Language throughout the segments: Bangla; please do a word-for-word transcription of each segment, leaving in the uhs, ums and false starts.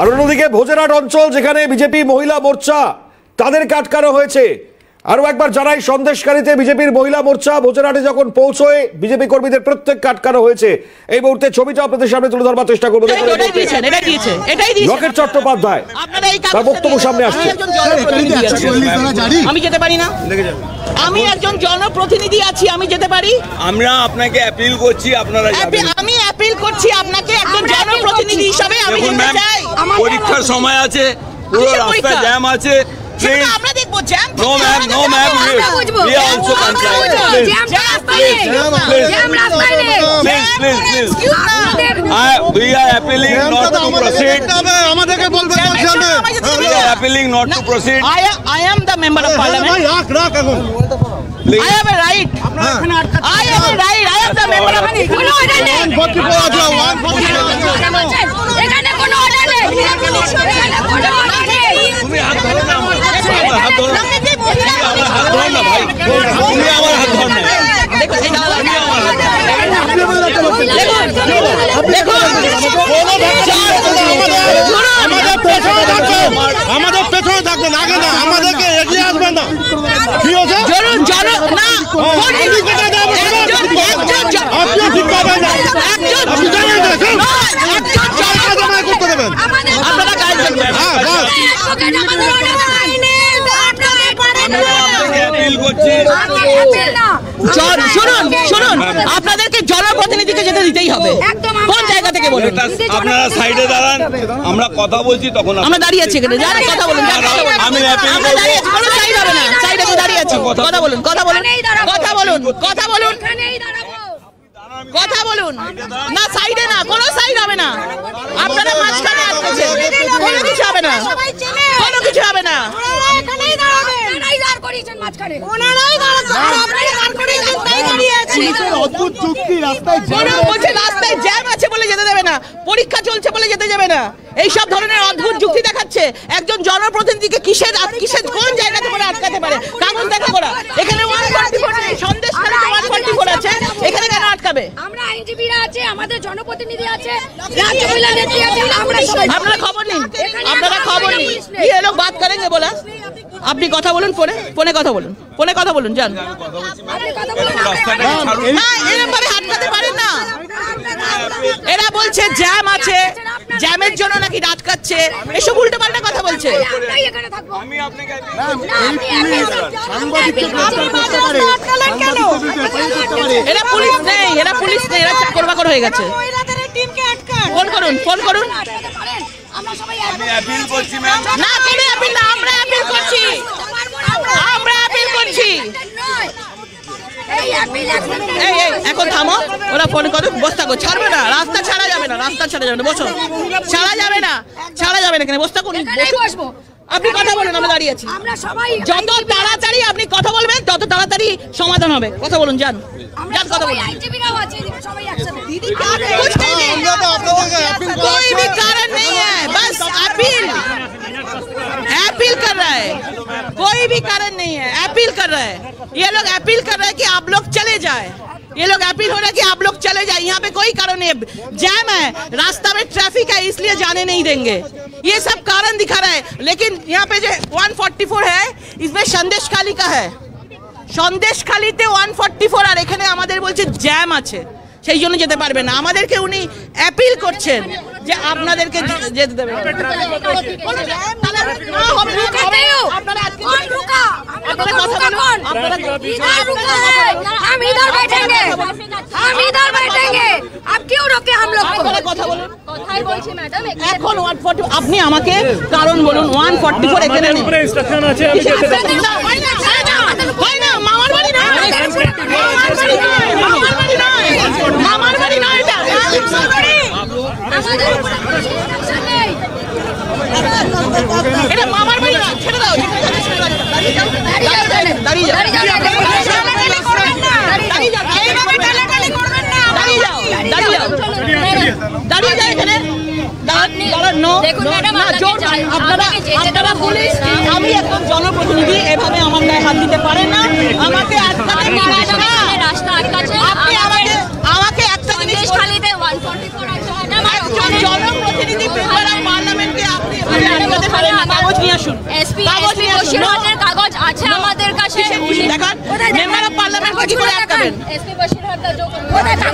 আর অন্যদিকে ভোজেরহাট অঞ্চল, যেখানে বিজেপি মহিলা মোর্চা, তাদেরকে আটকানো হয়েছে। আরও একবার জানাই, সন্দেশকারীতে বিজেপির মহিলা মোর্চা ভোজেরহাটে যখন পৌঁছয়, বিজেপি কর্মীদের প্রত্যেককে আটকানো হয়েছে। এই মুহূর্তে ছবিটা আপনাদের সামনে তুলে ধরবার চেষ্টা করবো। লকেট চট্টোপাধ্যায় তার বক্তব্য সামনে আসছে। আমি যেতে পারি না, আমি একজন জনপ্রতিনিধি আছি, আমি যেতে পারি? আমরা আপনাকে অ্যাপিল করছি, আপনারা আমি অ্যাপিল করছি আপনাকে একজন জনপ্রতিনিধি হিসেবে। আমি চাই, পরীক্ষার সময় আছে, পুরো রাস্তা জ্যাম আছে। I am the member of parliament. I am the member of parliament. I am the member of parliament. আপনাদেরকে জনপ্রতিনিধিকে যেতে দিতেই হবে। কোন জায়গা থেকে বলুন, আপনারা সাইডে দাঁড়ান, আমরা কথা বলছি। তখন আমরা দাঁড়িয়ে আছি, এখানে যারা কথা বলুন, দাঁড়িয়ে আছি, কথা বলুন, কথা বলুন, কথা বলুন, কথা বলুন, কথা বলুন। না সাইডে না, কোনো সাইড হবে না, আপনারা মাঝখানে আছেন, কোনো কিছু হবে না, কোনো কিছু হবে না। পরীক্ষা চলছে বলে যেতে যাবে না, এইসব ধরনের অদ্ভুত যুক্তি দেখাচ্ছে। একজন জনপ্রতিনিধিকে কিসের কিসের কোন জায়গাতে করে আটকাতে পারে? কাগজ দেখা করা, এখানে এখানে কেন আটকাবে? আমরা আইনজীবীরা আছে, আমাদের জনপ্রতিনিধি আছে, আপনারা খবর নিন, আপনারা খবর নিন। বাদ করেন বলা, আপনি কথা বলুন, ফোনে ফোনে কথা বলুন, ফোনে কথা বলুন, যান। না, এরকম ভাবে আটকাতে পারেন না। এরা বলছে জ্যাম আছে, জ্যামের জন্য নাকি আটকাচ্ছে, এসব উল্টো পাল্টা কথা বলছে। এরা পুলিশ নেই, এরা পুলিশ নেই, এরা চাকরবাকর হয়ে গেছে। ফোন করুন, ফোন করুন। এখন থামো, ওরা ফোন করে বস্তা কর, ছাড়বে না, রাস্তা ছাড়া যাবে না, রাস্তা ছাড়া যাবে না, বসো, ছাড়া যাবে না, ছাড়া যাবে না, এখানে বস্তা করুন, বসবো। আপনি কথা বলুন, আমরা দাঁড়িয়ে আছি। যত তাড়াতাড়ি আপনি কথা বলবেন, তত তাড়াতাড়ি সমাধান হবে। কথা বলুন, যান যান, কথা বলুন। कोई भी कारण नहीं है, अपील कर रहा है। ये लोग अपील कर रहे हैं कि आप लोग चले जाए, ये लोग अपील हो रहा है कि आप लोग चले जाए। यहाँ पे कोई कारण नहीं, जैम है, रास्ता में ट्रैफिक है, इसलिए जाने नहीं देंगे, ये सब कारण दिखा रहा है। लेकिन यहाँ पे जो एक सौ चौवालीस है, इसमें সন্দেশখালি का है, সন্দেশখালি ते এক ফোর্টি ফোর আর এখানে আমাদের বলছে জ্যাম আছে, সেই জন্য যেতে পারবে না। আমাদেরকে উনি অ্যাপিল করছেন যে আপনাদেরকে যেতে দেবে। এখন আপনি আমাকে কারণ বলুন, এক ফোর্টি ফোর এখানে আমি একজন জনপ্রতিনিধি, এভাবে আমার গায়ে হাত দিতে পারেন না। আমাকে রাস্তা আটকাচ্ছে, আমাকে একটা জিনিস খালিতে এক ফোর্টি ফোর জনপ্রতিনিধি পার্লামেন্টে আমি একটা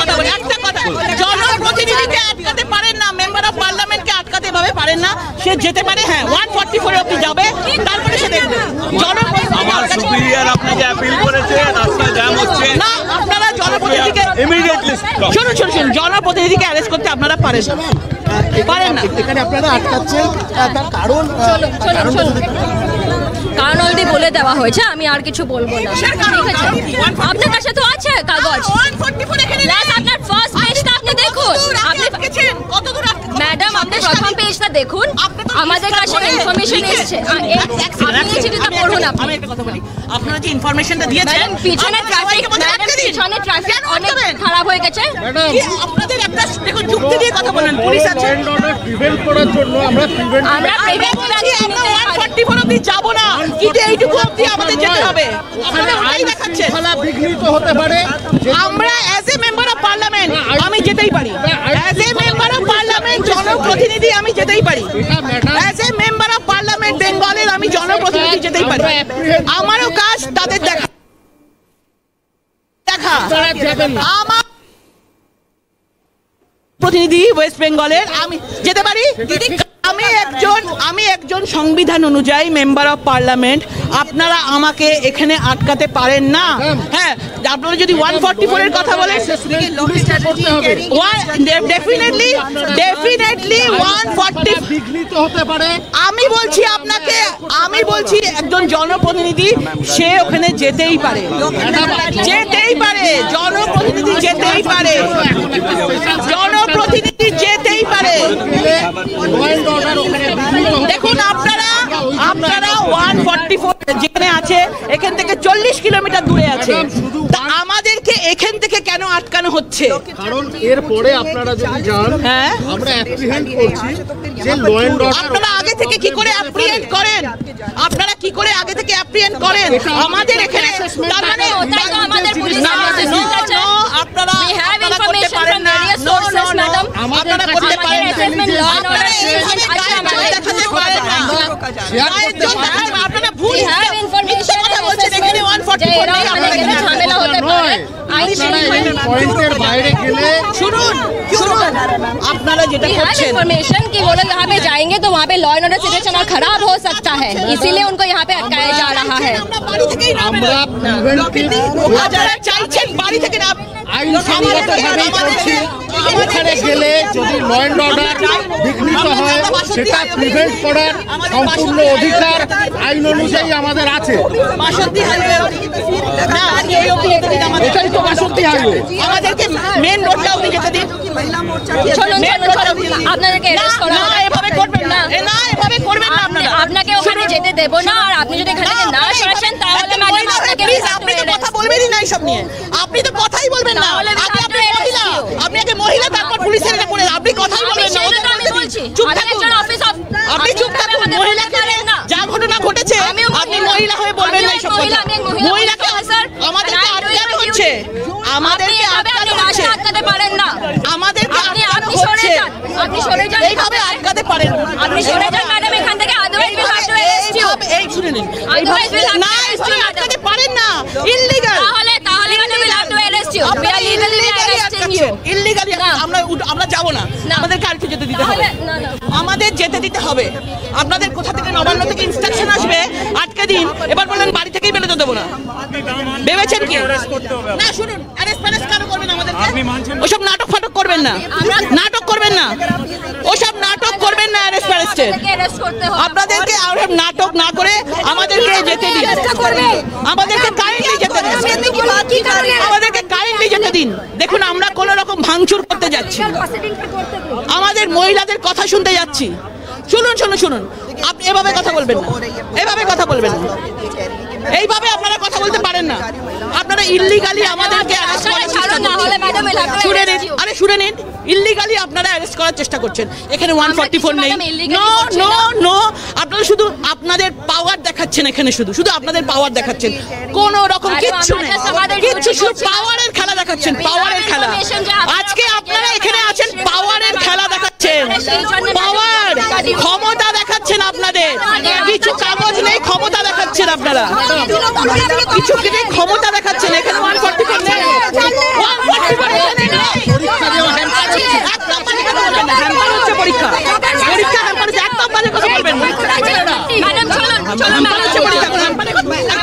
কথা বলি, একটা কথা, জনপ্রতিনিধিকে আটকাতে পারেন না, মেম্বার অফ পার্লামেন্টকে আটকাতে ভাবে পারেন না, সে যেতে পারে, হ্যাঁ ওয়ান ফর্টি ফোরে অব্দি যাবে, তারপরে সে দেখবে জনপ্রতিনিধির আপনাকে অ্যাপিল করেছে, রাস্তা জ্যাম হচ্ছে না, আপনারা জনপ্রতিনিধিকে ইমিডিয়েটলি শুনুন শুনুন জনপ্রতিনিধিকে অ্যারেস্ট করতে আপনারা পারেন পারেন না, এখানে আপনারা আটকাচ্ছেন তার কারণ কারণ অলরেডি বলে দেওয়া হয়েছে, আমি আর কিছু বলবো না। আপনার কাছে তো আছে কাগজ, আপনার ফার্স্ট পেজটা আপনি দেখুন, ম্যাডাম আপনি প্রথম পেজটা দেখুন, আমাদের কাছে ইনফরমেশন এসেছে, আমি একটা কথা বলি, আপনারা যে ইনফরমেশনটা দিয়েছেন পিছনে ট্রাফিক পিছনে ট্রাফিক অনেক খারাপ হয়ে গেছে, আপনাদের একটা দেখুন যুক্তি দিয়ে কথা বলেন, পুলিশ আছে, আমরা প্রিভেন্ট করার জন্য আমরা প্রিভেন্ট আমরা প্রিভেন্ট করার জন্য ওয়ান ফর্টি ফোর অবধি যাব না, কিন্তু এইটুকু অবধি আমাদের যেতে হবে, আপনারা ওটাই দেখাচ্ছেন, ফলা বিঘ্নিত হতে পারে, আমরা as a member of parliament আমি যেতেই পারি, as a member of parliament জনপ্রতিনিধি আমি যেতেই পারি, as a member of parliament বেঙ্গলের আমি জনপ্রতিনিধি যেতেই পারি, আমারও কাজ তাদের দেখা দেখা আমার প্রতিনিধি ওয়েস্ট বেঙ্গলের আমি যেতে পারি, আমি একজন আমি একজন সংবিধান অনুযায়ী মেম্বার অফ পার্লামেন্ট, আপনারা আমাকে এখানে আটকাতে পারেন না। হ্যাঁ আপনারা যদি ওয়ান ফর্টি ফোর এর কথা বলেন, definitely definitely one forty four বিঘ্নিত হতে পারে, আমি বলছি আপনাকে আমি বলছি একজন জনপ্রতিনিধি সে ওখানে যেতেই পারে যেতেই পারে জনপ্রতিনিধি যেতেই পারে জনপ্রতিনিধি যেতেই পারে দেখুন আপনারা আপনারা ওয়ান ফর্টি ফোর যেখানে আছে এখান থেকে চল্লিশ কিলোমিটার দূরে আছে, আমাদেরকে এখান থেকে কেন আটকানো হচ্ছে? কারণ এর পরে আপনারা যদি যান, হ্যাঁ আমরা অ্যাপ্রিহেন্ড করছি যে ল এন্ড অর্ডার, আপনারা আগে থেকে কি করে অ্যাপ্রিহেন্ড করেন? আপনারা কি করে আগে থেকে অ্যাপ্রিহেন্ড করেন? আমাদের এখানে তার মানে ওটাই তো আমাদের পুলিশ অ্যাসেসমেন্ট আছে, আপনারা আপনারা করতে পারেন না, নো নো ম্যাডাম আপনারা করতে পারেন না, আপনারা এইভাবে গায়ে দেখাতে পারেন না, আপনারা ভুল ইনফরমেশন কথা বলছেন, এখানে ওয়ান ফর্টি ফোর নেই, আপনারা এখানে ঝামেলা হতে পারে, পয়েন্টের বাইরে গেলে শুনুন শুনুন আপনারা যেটা করছেন ইনফরমেশন কি বলে यहां पे जाएंगे तो वहां पे लॉ एंड ऑर्डर सिचुएशन खराब हो सकता है, इसीलिए उनको यहाँ पे अटकाया जा रहा है। ওখানে গেলে যদি ল এন্ড অর্ডার বিঘ্নিত হয় সেটা প্রিভেন্ট করার সম্পূর্ণ অধিকার আইন অনুযায়ী আমাদের আছে। আপনাকে ওখানে যেতে দেবো না, আর আপনি যদি এখানে না আসেন তাহলে আপনি তো কথা বলবেনই না এইসব নিয়ে, আপনি তো কথাই বলবেন না, আপনি আগে মহিলা তারপর পুলিশের এটা করে আপনি কথাই বলবেন না, ওদের আমি বলছি চুপ থাকুন, আপনি চুপ থাকুন, মহিলা করেন না, যা ঘটনা ঘটেছে আপনি মহিলা হয়ে বলবেন না এইসব কথা, মহিলাকে আমাদেরকে আটকাতে হচ্ছে, আমাদেরকে আটকাতে হচ্ছে, আটকাতে পারেন না আমাদেরকে, আপনি আপনি সরে যান, আপনি সরে যান, এইভাবে আটকাতে পারেন আপনি সরে যান ম্যাডাম এখান থেকে, otherwise bill hard to ST এই শুনে নিন, আদারওয়াইজ বিল না এইভাবে আটকাতে পারেন না, ইললিগাল, তাহলে তাহলে madam bill hard to ST আপনি ইললিগালি আমরা আমরা যাব না, আমাদেরকে আরেকটু যেতে দিতে হবে, আমাদের যেতে দিতে হবে, আপনাদের কোথা থেকে নবান্ন থেকে ইনস্ট্রাকশন আসবে আটকে দিন, এবার বললেন বাড়ি থেকেই বেরোতে দেবো না, ভেবেছেন কি? না শুনুন, অ্যারেস্ট ফ্যারেস্ট কেন করবেন আমাদেরকে, ওসব নাটক ফাটক করবেন করবেন না, নাটক করবেন না, ওসব নাটক করবেন না। আপনাদেরকে ওসব নাটক না করে আমাদেরকে যেতে দিন, আমাদেরকে কাইন্ডলি যেতে দিন, আমাদেরকে কাইন্ডলি যেতে দিন। দেখুন আমরা কোনো রকম ভাঙচুর করতে যাচ্ছি, আমাদের মহিলাদের কথা শুনতে যাচ্ছি। শুনুন শুনুন শুনুন, আপনি এভাবে কথা বলবেন না, এভাবে কথা বলবেন না, এইভাবে আপনারা কথা বলতে পারেন না। আপনারা ইল্লিগালি আমাদেরকে আরে শুনে নিন, ইল্লিগালি আপনারা অ্যারেস্ট করার চেষ্টা করছেন। এখানে ওয়ান ফোর্টি ফোর নেই, নো নো নো, আপনারা শুধু আপনাদের পাওয়ার দেখাচ্ছেন, এখানে শুধু শুধু আপনাদের পাওয়ার দেখাচ্ছেন, কোনো রকম কিচ্ছু নেই, কিচ্ছু, শুধু পাওয়ারের খেলা দেখাচ্ছেন, পাওয়ারের খেলা। আজকে আপনারা এখানে আছেন পাওয়ারের খেলা দেখাচ্ছেন, পাওয়ার ক্ষমতা দেখাচ্ছেন, আপনাদের কিছু কাগজ নেই, ক্ষমতা দেখাচ্ছেন, আপনারা কিছু কিছু ক্ষমতা দেখাচ্ছেন। এখানে ওয়ান ফোর্টি ফোর নেই, ওয়ান ফোর্টি ফোর নেই। পরীক্ষা পরীক্ষা হ্যাঁ, এক নম্বরে কথা বলবেন না।